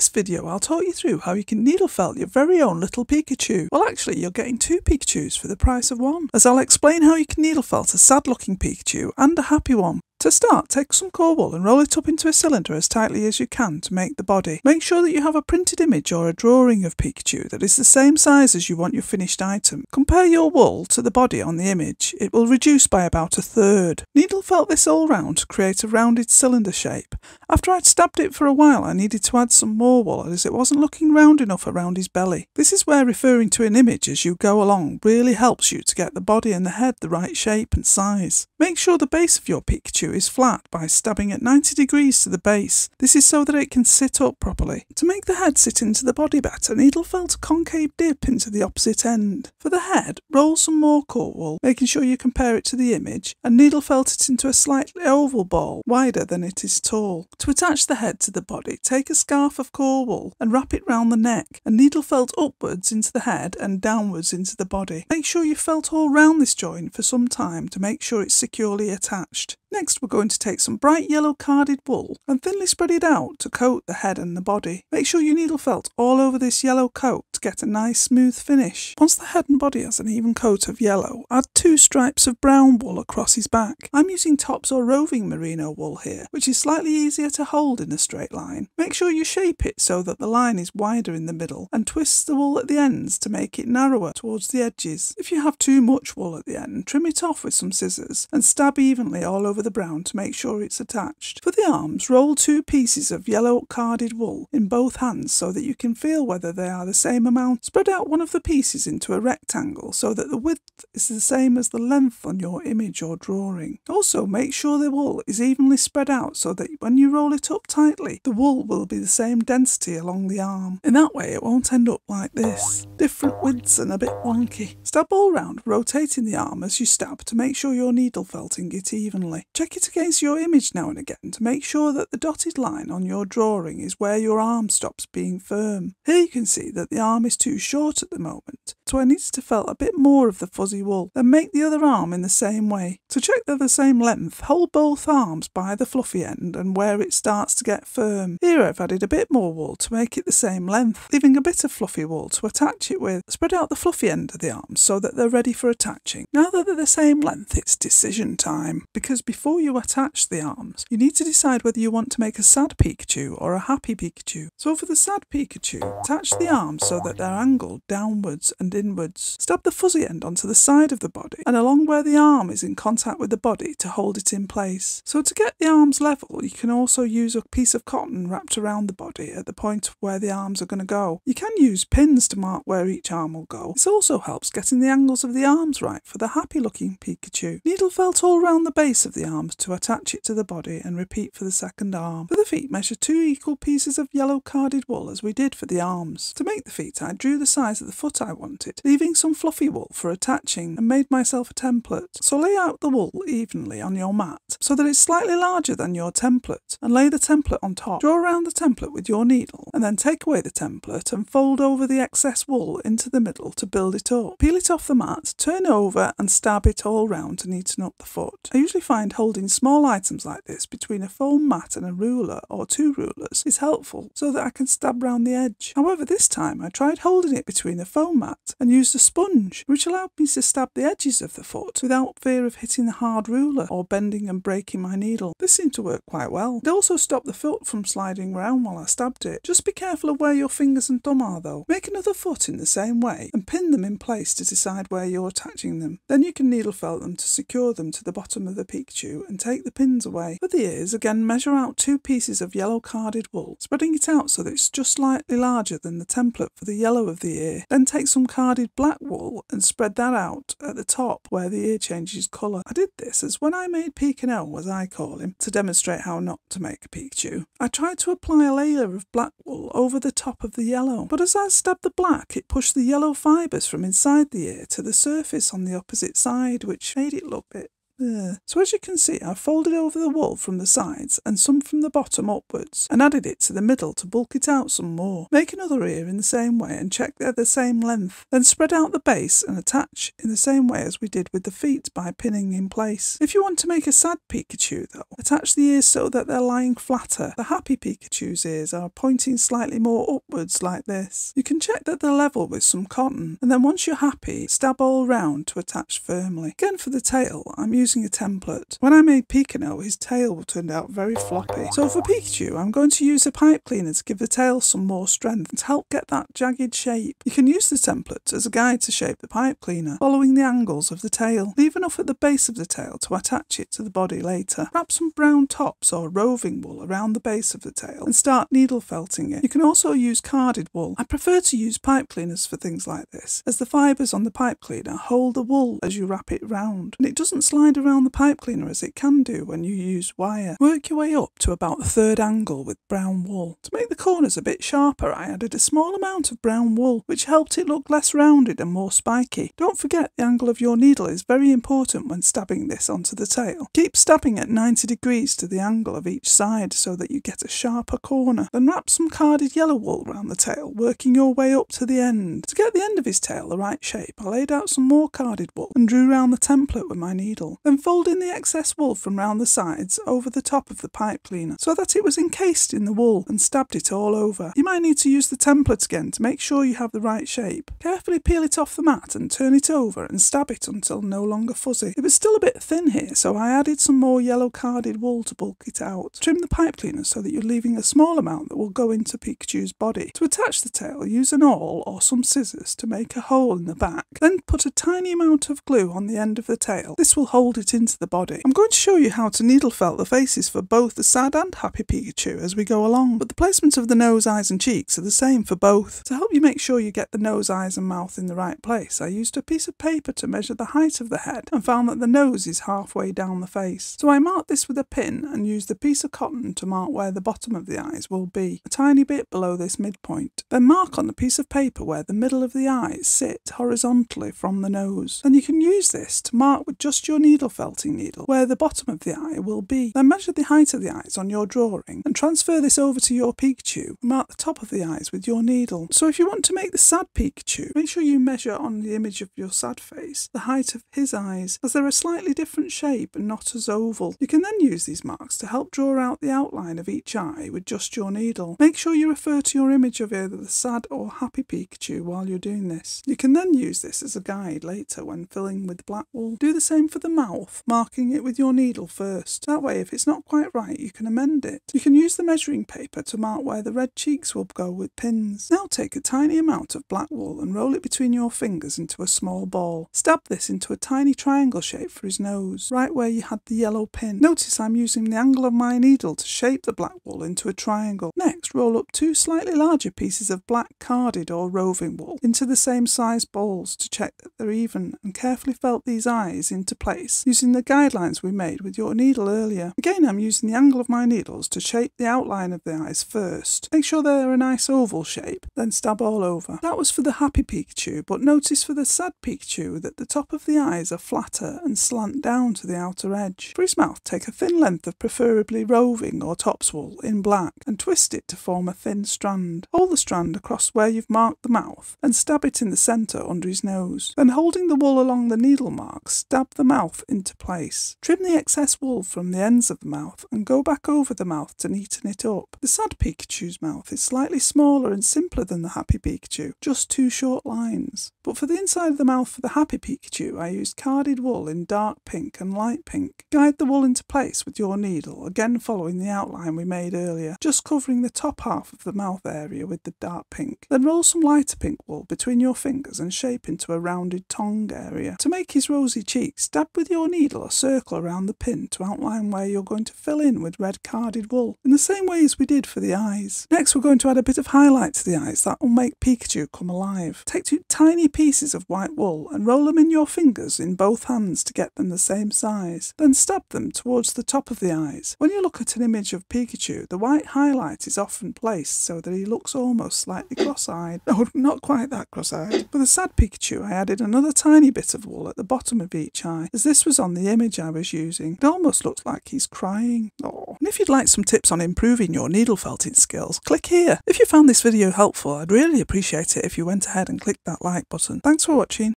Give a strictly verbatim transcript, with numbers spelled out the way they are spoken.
this video I'll talk you through how you can needle felt your very own little Pikachu. Well, actually you're getting two Pikachus for the price of one, as I'll explain how you can needle felt a sad looking Pikachu and a happy one. To start, take some core wool and roll it up into a cylinder as tightly as you can to make the body. Make sure that you have a printed image or a drawing of Pikachu that is the same size as you want your finished item. Compare your wool to the body on the image. It will reduce by about a third. Needle felt this all round to create a rounded cylinder shape. After I'd stabbed it for a while, I needed to add some more wool as it wasn't looking round enough around his belly. This is where referring to an image as you go along really helps you to get the body and the head the right shape and size. Make sure the base of your Pikachu is flat by stabbing at ninety degrees to the base. This is so that it can sit up properly. To make the head sit into the body better, needle felt a concave dip into the opposite end. For the head, roll some more core wool, making sure you compare it to the image, and needle felt it into a slightly oval ball, wider than it is tall. To attach the head to the body, take a scarf of core wool and wrap it round the neck, and needle felt upwards into the head and downwards into the body. Make sure you felt all round this joint for some time to make sure it's securely attached. Next, we're going to take some bright yellow carded wool and thinly spread it out to coat the head and the body. Make sure you needle felt all over this yellow coat to get a nice smooth finish. Once the head and body has an even coat of yellow, add two stripes of brown wool across his back. I'm using tops or roving merino wool here, which is slightly easier to hold in a straight line. Make sure you shape it so that the line is wider in the middle and twist the wool at the ends to make it narrower towards the edges. If you have too much wool at the end, trim it off with some scissors and stab evenly all over the brown to make sure it's attached. For the arms, roll two pieces of yellow carded wool in both hands so that you can feel whether they are the same amount. Spread out one of the pieces into a rectangle so that the width is the same as the length on your image or drawing. Also, make sure the wool is evenly spread out so that when you roll it up tightly, the wool will be the same density along the arm. In that way, it won't end up like this. Different widths and a bit wonky. Stab all round, rotating the arm as you stab to make sure you're needle felting it evenly. Check it against your image now and again to make sure that the dotted line on your drawing is where your arm stops being firm. Here you can see that the arm is too short at the moment, so I needed to felt a bit more of the fuzzy wool, then make the other arm in the same way. To check they're the same length, hold both arms by the fluffy end and where it starts to get firm. Here I've added a bit more wool to make it the same length, leaving a bit of fluffy wool to attach it with. Spread out the fluffy end of the arms so that they're ready for attaching. Now that they're the same length, it's decision time, because before Before you attach the arms, you need to decide whether you want to make a sad Pikachu or a happy Pikachu. So for the sad Pikachu, attach the arms so that they're angled downwards and inwards. Stab the fuzzy end onto the side of the body and along where the arm is in contact with the body to hold it in place. So to get the arms level, you can also use a piece of cotton wrapped around the body at the point of where the arms are going to go. You can use pins to mark where each arm will go. This also helps getting the angles of the arms right for the happy looking Pikachu. Needle felt all round the base of the arm to attach it to the body and repeat for the second arm. For the feet, measure two equal pieces of yellow carded wool as we did for the arms. To make the feet, I drew the size of the foot I wanted, leaving some fluffy wool for attaching, and made myself a template. So lay out the wool evenly on your mat so that it's slightly larger than your template, and lay the template on top. Draw around the template with your needle and then take away the template and fold over the excess wool into the middle to build it up. Peel it off the mat, turn over and stab it all round to neaten up the foot. I usually find holding small items like this between a foam mat and a ruler or two rulers is helpful so that I can stab round the edge. However, this time I tried holding it between a foam mat and used a sponge, which allowed me to stab the edges of the foot without fear of hitting the hard ruler or bending and breaking my needle. This seemed to work quite well. It also stopped the foot from sliding round while I stabbed it. Just be careful of where your fingers and thumb are though. Make another foot in the same way and pin them in place to decide where you're attaching them. Then you can needle felt them to secure them to the bottom of the Pikachu and take the pins away. For the ears, again measure out two pieces of yellow carded wool, spreading it out so that it's just slightly larger than the template for the yellow of the ear. Then take some carded black wool and spread that out at the top where the ear changes colour. I did this as when I made Pecanel, as I call him, to demonstrate how not to make a Pikachu, I tried to apply a layer of black wool over the top of the yellow, but as I stabbed the black it pushed the yellow fibres from inside the ear to the surface on the opposite side, which made it look a bit There. So as you can see, I folded over the wool from the sides and some from the bottom upwards and added it to the middle to bulk it out some more. Make another ear in the same way and check they're the same length. Then spread out the base and attach in the same way as we did with the feet by pinning in place. If you want to make a sad Pikachu though, attach the ears so that they're lying flatter. The happy Pikachu's ears are pointing slightly more upwards like this. You can check that they're level with some cotton, and then once you're happy, stab all round to attach firmly. Again for the tail, I'm using a template. When I made Pecanel, his tail turned out very floppy. So for Pikachu, I'm going to use a pipe cleaner to give the tail some more strength and to help get that jagged shape. You can use the template as a guide to shape the pipe cleaner, following the angles of the tail. Leave enough at the base of the tail to attach it to the body later. Wrap some brown tops or roving wool around the base of the tail and start needle felting it. You can also use carded wool. I prefer to use pipe cleaners for things like this, as the fibres on the pipe cleaner hold the wool as you wrap it round, and it doesn't slide around the pipe cleaner as it can do when you use wire. Work your way up to about the third angle with brown wool. To make the corners a bit sharper, I added a small amount of brown wool, which helped it look less rounded and more spiky. Don't forget the angle of your needle is very important when stabbing this onto the tail. Keep stabbing at ninety degrees to the angle of each side so that you get a sharper corner. Then wrap some carded yellow wool round the tail, working your way up to the end. To get the end of his tail the right shape, I laid out some more carded wool and drew round the template with my needle. Then fold in the excess wool from round the sides over the top of the pipe cleaner so that it was encased in the wool, and stabbed it all over. You might need to use the template again to make sure you have the right shape. Carefully peel it off the mat and turn it over and stab it until no longer fuzzy. It was still a bit thin here, so I added some more yellow carded wool to bulk it out. Trim the pipe cleaner so that you're leaving a small amount that will go into Pikachu's body. To attach the tail, use an awl or some scissors to make a hole in the back. Then put a tiny amount of glue on the end of the tail. This will hold it into the body. I'm going to show you how to needle felt the faces for both the sad and happy Pikachu as we go along, but the placement of the nose, eyes and cheeks are the same for both. To help you make sure you get the nose, eyes and mouth in the right place, I used a piece of paper to measure the height of the head and found that the nose is halfway down the face. So I marked this with a pin and used a piece of cotton to mark where the bottom of the eyes will be, a tiny bit below this midpoint. Then mark on the piece of paper where the middle of the eyes sit horizontally from the nose. Then you can use this to mark with just your needle felting needle where the bottom of the eye will be. Then measure the height of the eyes on your drawing and transfer this over to your Pikachu and mark the top of the eyes with your needle. So if you want to make the sad Pikachu, make sure you measure on the image of your sad face the height of his eyes, as they're a slightly different shape and not as oval. You can then use these marks to help draw out the outline of each eye with just your needle. Make sure you refer to your image of either the sad or happy Pikachu while you're doing this. You can then use this as a guide later when filling with black wool. Do the same for the mouth, marking it with your needle first. That way, if it's not quite right, you can amend it. You can use the measuring paper to mark where the red cheeks will go with pins. Now take a tiny amount of black wool and roll it between your fingers into a small ball. Stab this into a tiny triangle shape for his nose, right where you had the yellow pin. Notice I'm using the angle of my needle to shape the black wool into a triangle. Next, roll up two slightly larger pieces of black carded or roving wool into the same size balls to check that they're even, and carefully felt these eyes into place using the guidelines we made with your needle earlier. Again, I'm using the angle of my needles to shape the outline of the eyes first. Make sure they're a nice oval shape, then stab all over. That was for the happy Pikachu, but notice for the sad Pikachu that the top of the eyes are flatter and slant down to the outer edge. For his mouth, take a thin length of preferably roving or tops wool in black and twist it to form a thin strand. Hold the strand across where you've marked the mouth and stab it in the centre under his nose. Then holding the wool along the needle mark, stab the mouth into place. Trim the excess wool from the ends of the mouth and go back over the mouth to neaten it up. The sad Pikachu's mouth is slightly smaller and simpler than the happy Pikachu, just two short lines. But for the inside of the mouth for the happy Pikachu, I used carded wool in dark pink and light pink. Guide the wool into place with your needle, again following the outline we made earlier, just covering the top half of the mouth area with the dark pink. Then roll some lighter pink wool between your fingers and shape into a rounded tongue area. To make his rosy cheeks, stab with your needle a circle around the pin to outline where you're going to fill in with red carded wool, in the same way as we did for the eyes. Next, we're going to add a bit of highlight to the eyes that will make Pikachu come alive. Take two tiny pieces of white wool and roll them in your fingers in both hands to get them the same size. Then stab them towards the top of the eyes. When you look at an image of Pikachu, the white highlight is often placed so that he looks almost slightly cross-eyed. No, not quite that cross-eyed. For the sad Pikachu, I added another tiny bit of wool at the bottom of each eye, as this was was on the image I was using. It almost looks like he's crying. Oh. And if you'd like some tips on improving your needle felting skills, click here. If you found this video helpful, I'd really appreciate it if you went ahead and clicked that like button. Thanks for watching.